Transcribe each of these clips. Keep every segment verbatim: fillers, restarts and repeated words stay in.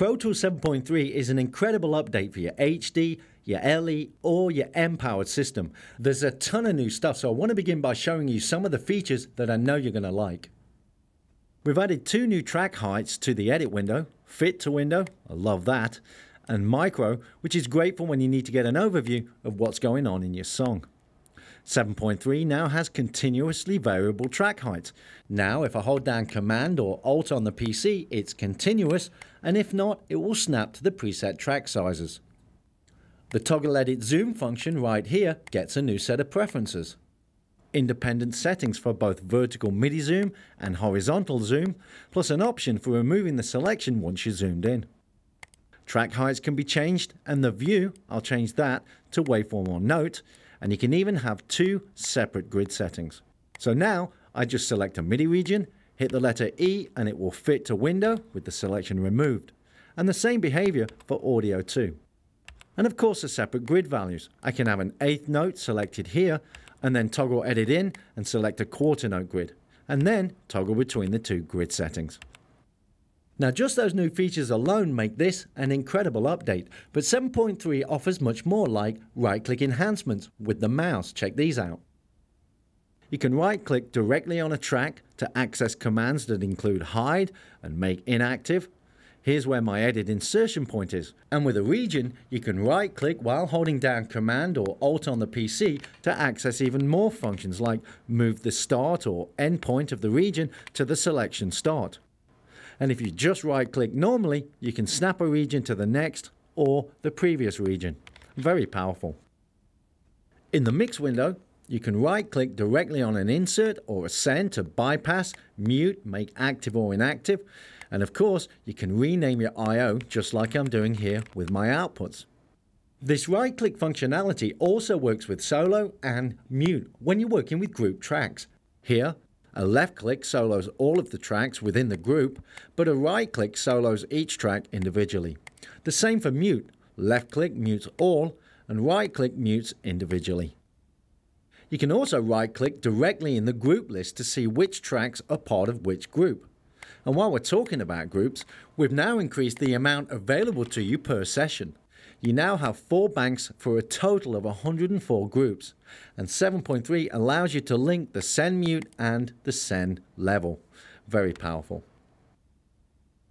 Pro Tools seven point three is an incredible update for your H D, your L E, or your M-powered system. There's a ton of new stuff, so I want to begin by showing you some of the features that I know you're going to like. We've added two new track heights to the edit window, fit to window, I love that, and micro, which is great for when you need to get an overview of what's going on in your song. seven point three now has continuously variable track height. Now if I hold down Command or Alt on the P C, it's continuous, and if not, it will snap to the preset track sizes. The toggle edit zoom function right here gets a new set of preferences. Independent settings for both vertical MIDI zoom and horizontal zoom, plus an option for removing the selection once you're zoomed in. Track heights can be changed, and the view, I'll change that to waveform or note, and you can even have two separate grid settings. So now I just select a MIDI region, hit the letter E, and it will fit to window with the selection removed. And the same behavior for audio too. And of course the separate grid values. I can have an eighth note selected here, and then toggle edit in and select a quarter note grid, and then toggle between the two grid settings. Now just those new features alone make this an incredible update, but seven point three offers much more, like right-click enhancements with the mouse. Check these out. You can right-click directly on a track to access commands that include hide and make inactive. Here's where my edit insertion point is, and with a region you can right-click while holding down Command or Alt on the P C to access even more functions, like move the start or end point of the region to the selection start. And if you just right-click normally, you can snap a region to the next or the previous region. Very powerful. In the mix window, you can right-click directly on an insert or a send to bypass, mute, make active or inactive. And of course, you can rename your I O just like I'm doing here with my outputs. This right-click functionality also works with solo and mute when you're working with group tracks. Here, a left click solos all of the tracks within the group, but a right click solos each track individually. The same for mute. Left click mutes all, and right click mutes individually. You can also right click directly in the group list to see which tracks are part of which group. And while we're talking about groups, we've now increased the amount available to you per session. You now have four banks for a total of one hundred and four groups, and seven point three allows you to link the send mute and the send level. Very powerful.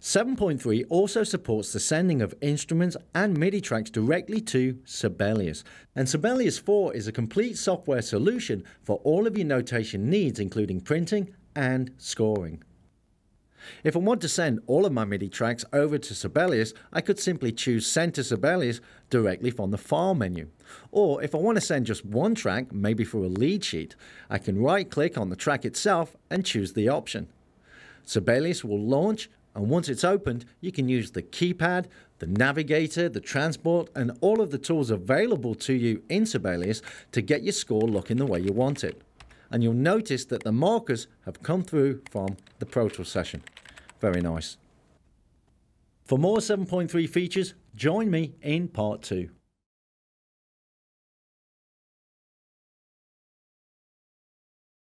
seven point three also supports the sending of instruments and MIDI tracks directly to Sibelius. And Sibelius four is a complete software solution for all of your notation needs, including printing and scoring. If I want to send all of my MIDI tracks over to Sibelius, I could simply choose Send to Sibelius directly from the File menu. Or if I want to send just one track, maybe for a lead sheet, I can right-click on the track itself and choose the option. Sibelius will launch, and once it's opened, you can use the keypad, the navigator, the transport, and all of the tools available to you in Sibelius to get your score looking the way you want it. And you'll notice that the markers have come through from the Pro Tools session. Very nice. For more seven point three features, join me in part two.